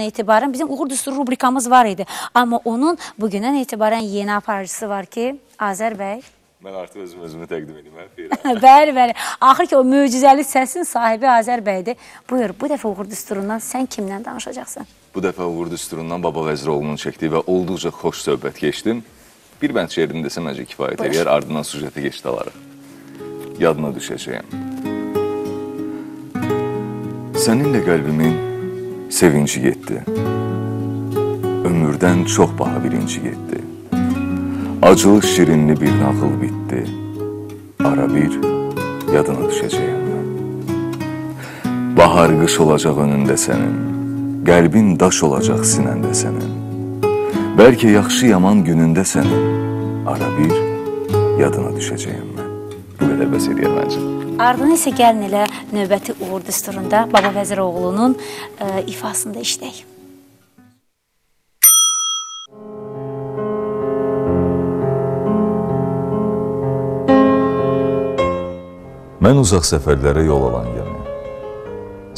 İtibaren bizim Ugur dusturu rubrikamız var idi. Ama onun bugünden itibaren yeni aparıcısı var ki, Azər bəy. Mən artıq özümü təqdim edeyim, hə? Bəli, bəli. Axır ki, o möcüzəli səsin sahibi Azər bəydir. Buyur, bu dəfə Uğur Düsturundan sən kimlə danışacaqsan? Bu dəfə Uğur Düsturundan Baba Vəziroğlunun çəkdiyi və olduqca xoş söhbət keçdim. Bir bənd şeirini desəm, məncə kifayət eləyər, ardından sücətə geçdi alarıq. Yadına düşəcəyəm. Səninlə qəlbimin sevinci getdi. Ömürdən çox baha birinci getdi. Acılı şirinli bir nağıl bitti. Ara bir yadına düşəcəyəm. Bahar qış olacaq önündə sənin. Qəlbin daş olacaq sinəndə sənin. Bəlkə yaxşı yaman günündə sənin. Ara bir yadına düşəcəyəm mən. Bu qədər bəs eləyər məncə. Ardına isə gəlin elə növbəti Uğur Düsturunda Baba Vəziroğlunun ifasında işləyək. Mən uzaq səfərlərə yol alan gəmi,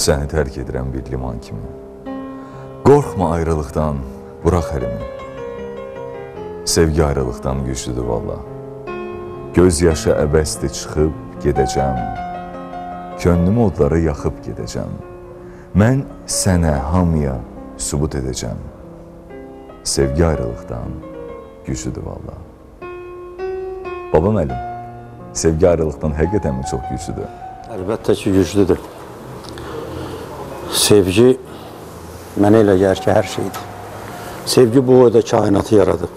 səni tərk edirəm bir liman kimi. Qorxma ayrılıqdan, bıraq əlimi. Sevgi ayrılıqdan güclüdür valla. Göz yaşı əbəsdir çıxıb gedəcəm, könlüm odları yaxıb gedəcəm. Mən sənə, hamıya sübut edəcəm. Sevgi ayrılıqdan güclüdür valla. Babam əlim. Sevgi ayrılıqdan həqiqətən mi çox güclüdür? Əlbəttə ki, güclüdür. Sevgi mənə elə gəlir ki, hər şeydir. Sevgi bu boyda kainatı yaradıb.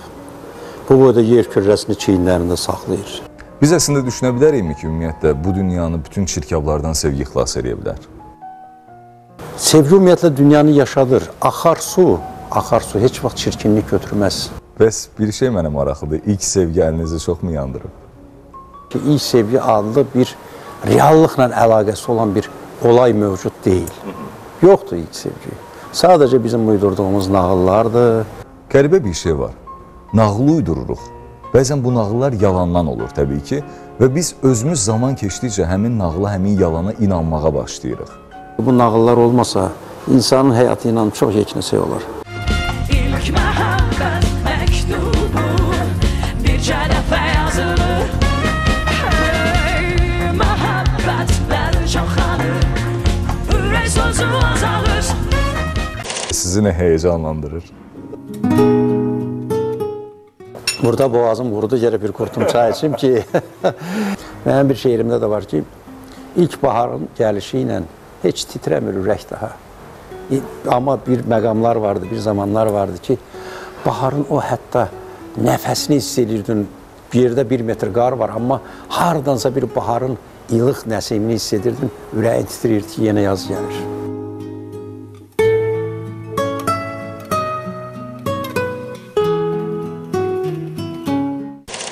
Bu boyda yer kürrəsini çiyinlərində saxlayır. Biz əslində düşünə bilərikmi ki, ümumiyyətlə bu dünyanı bütün çirkablardan sevgi xilas edə bilər? Sevgi ümumiyyətlə dünyanı yaşadır. Axar su heç vaxt çirkinlik götürməz. Bəs bir şey mənə maraqlıdır. İlk sevgi əlinizi çox mu yandırıb? İlk sevgi adlı bir reallıqla əlaqəsi olan bir olay mövcud deyil. Yoxdur ilk sevgi. Sadəcə bizim uydurduğumuz nağıllardır. Qəribə bir şey var. Nağılı uydururuq. Bəzən bu nağıllar yalandan olur təbii ki. Və biz özümüz zaman keçdikcə həmin nağıla, həmin yalana inanmağa başlayırıq. Bu nağıllar olmasa insanın həyatı ilə çox yeknəsək olar. İlk məhəbbət məktubu bir cərəfə yazılır. Sizi nə heyecanlandırır? Burada boğazım qurudu, yerə bir qurtum çay içim ki, mənim bir şeirimdə də var ki, ilk baharın gəlişi ilə heç titrəmir ürək daha. Amma bir məqamlar vardı, bir zamanlar vardı ki, baharın o hətta nəfəsini hiss edirdin, bir yerdə bir metr qar var, amma hardansa bir baharın ilıq nəsimini hiss edirdim, ürəyi titrirdi ki, yenə yaz gəlir.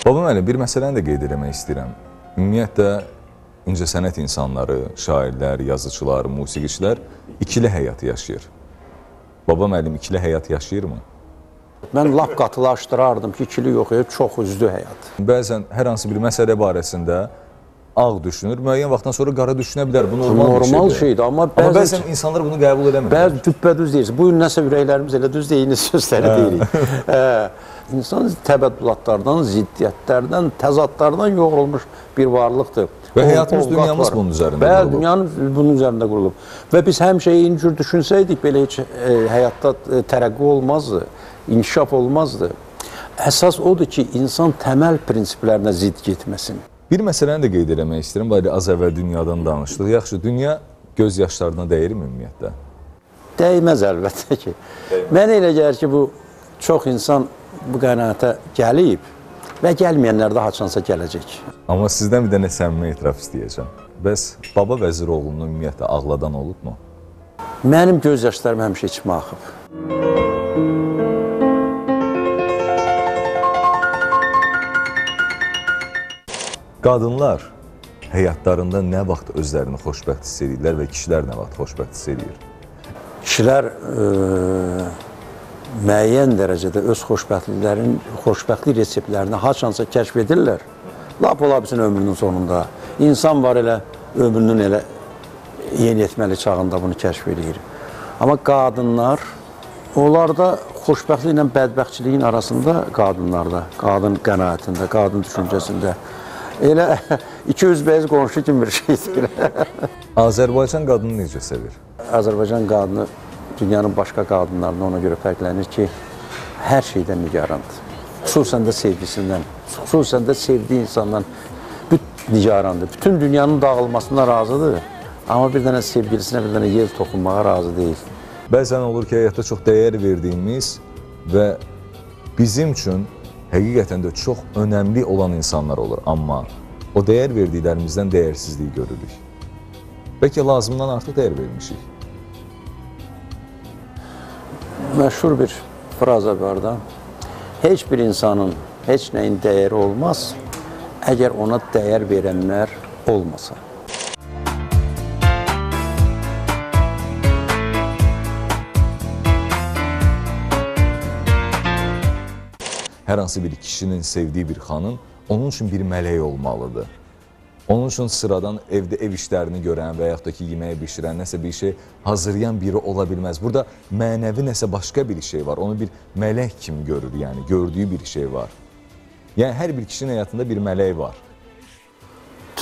Babam əli, bir məsələni də qeyd eləmək istəyirəm. Ümumiyyətlə, incəsənət insanları, şairlər, yazıçılar, musiqiçilər ikili həyatı yaşayır. Babam əlim ikili həyat yaşayırmı? Mən lap qatılaşdırardım ki, ikili yox, çox üzdü həyat. Bəzən hər hansı bir məsələ barəsində ağ düşünür, müəyyən vaxtdan sonra qara düşünə bilər. Bu normal şeydir, amma bəzən insanlar bunu qəbul edəmir. Bəzən düppədüz deyirsiz. Bugün nəsə ürəklərimiz elə düz deyiniz sözləri deyirik. İnsan təbəddulatlardan, ziddiyyətlərdən, təzadlardan yoğrulmuş bir varlıqdır. Və həyatımız, dünyamız bunun üzərində qurulub. Bəli, dünyamız bunun üzərində qurulub. Və biz həmişə incür düşünsəydik, belə heç həyatda tərəqqi olmazdı, inkişaf olmazdı. Əsas odur ki, insan təməl prinsiplərinə zidd getməsin. Bir məsələni də qeyd eləmək istəyirəm, bari az əvvəl dünyadan danışdıq. Yaxşı, dünya göz yaşlarına dəyirmi ümumiyyətlə? Dəyməz əlbəttə ki. Mənə elə gəlir ki, bu çox insan bu qənaətə gəlib və gəlməyənlər də haçansa gələcək. Amma sizdən bir dənə səmimi etiraf istəyəcəm. Bəs Baba Vəziroğlunun ümumiyyətlə ağladan olubmu? Mənim göz yaşlarım həmişə içimə axıb. Qadınlar həyatlarında nə vaxt özlərini xoşbəxt hiss edirlər və kişilər nə vaxt xoşbəxt hiss edir? Kişilər müəyyən dərəcədə öz xoşbəxtlik reseptlərini haçansa kəşf edirlər. Lap ola bilsin ömrünün sonunda. İnsan var elə ömrünün elə yeniyetməli çağında bunu kəşf edir. Amma qadınlar Onlarda xoşbəxtliklə bədbəxtçiliyin arasında qadınlarda, qadın qənaətində, qadın düşüncəsində elə 200% qonşu kimi bir şeydir. Azərbaycan qadını necə sevir? Azərbaycan qadını dünyanın başqa qadınlarına ona görə fərqlənir ki, hər şeydən nigarandır. Xüsusən də sevgisindən, xüsusən də sevdiyi insandan nigarandır. Bütün dünyanın dağılmasına razıdır, amma bir dənə sevgilisinə bir dənə yer toxunmağa razı deyil. Bəzən olur ki, həyatda çox dəyər verdiyimiz və bizim üçün həqiqətən də çox önəmli olan insanlar olur, amma o dəyər verdiklərimizdən dəyərsizliyi görürük. Bəlkə lazımdan artıq dəyər vermişik. Məşhur bir fraza var da, heç bir insanın heç nəyin dəyəri olmaz, əgər ona dəyər verənlər olmasa. Hər hansı bir kişinin sevdiyi bir xanım onun üçün bir mələk olmalıdır. Onun üçün sıradan evdə ev işlərini görən və yaxud da ki, yeməyi bişirən, nəsə bir şey hazırlayan biri ola bilməz. Burada mənəvi nəsə başqa bir şey var, onu bir mələk kimi görür, yəni gördüyü bir şey var. Yəni hər bir kişinin həyatında bir mələk var.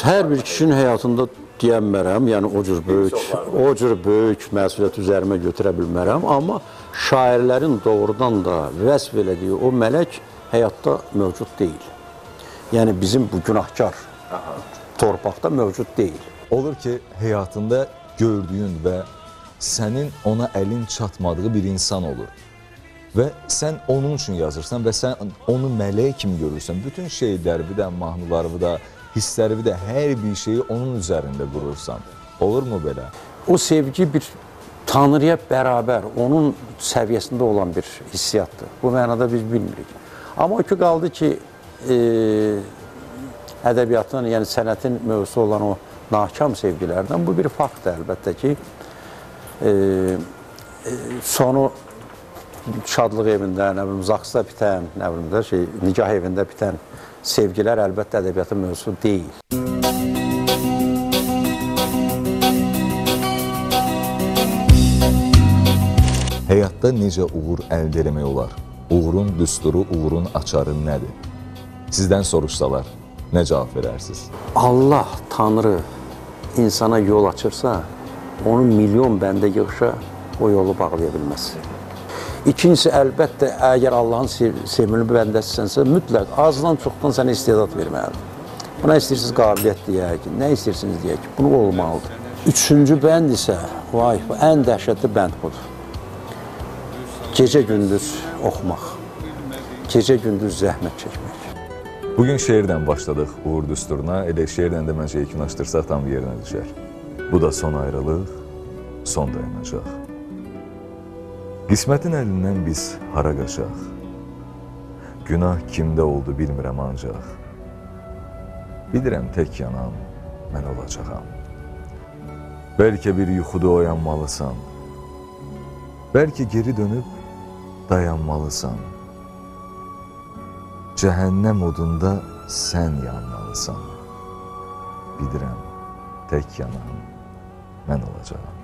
Hər bir kişinin həyatında deyəmmərəm, yəni o cür böyük məsuliyyət üzərimə götürə bilmərəm, amma şairlərin doğrudan da vəsf elədiyi o mələk həyatda mövcud deyil. Yəni bizim bu günahkar torpaqda mövcud deyil. Olur ki, həyatında gördüyün və sənin ona əlin çatmadığı bir insan olur və sən onun üçün yazırsan və sən onu mələk kimi görürsən. Bütün şeyləri də, mahnıları da, hissləri də, hər bir şeyi onun üzərində qurursan. Olurmu belə? O sevgi bir Tanrıya bərabər, onun səviyyəsində olan bir hissiyatdır. Bu mənada biz bilmirik. Amma o ki, qaldı ki, ədəbiyyatın, yəni sənətin mövzusu olan o nakam sevgilərdən bu bir faktdır əlbəttə ki, sonu şadlıq evində, nə bilim, zaksda bitən, nə bilim də şey, nikah evində bitən sevgilər əlbəttə ədəbiyyatın mövzusu deyil. Həyatda necə uğur əldə etmək olar? Uğurun düsturu, uğurun açarı nədir? Sizdən soruşsalar, nə cavab verərsiniz? Allah, Tanrı insana yol açırsa, onu milyon bəndə yığışa o yolu bağlaya bilməz. İkincisi, əlbəttə, əgər Allahın sevimli bəndəsisənsə, mütləq azdan çoxdan sənə istedad verməlidir. Buna istəyirsiniz qabiliyyət deyək, nə istəyirsiniz deyək, bunu olmalıdır. Üçüncü bənd isə, vay, ən dəhşətli bənd budur. Gecə-gündüz oxumaq, gecə-gündüz zəhmət çəkmək. Bugün şeirdən başladıq Ugur düsturuna, elə şeirdən də məncə yekunlaşdırsaq tam yerinə düşər. Bu da son ayrılıq, son dayanacaq. Qismətin əlindən biz hara qaçaq? Günah kimdə oldu bilmirəm ancaq. Bilirəm tək yanam, mən olacaqam. Bəlkə bir yuxuda oyanmalısan, bəlkə geri dönüb dayanmalısan, cəhənnəm odunda sən yanmalısan, bilirəm tək yanan mən olacağam.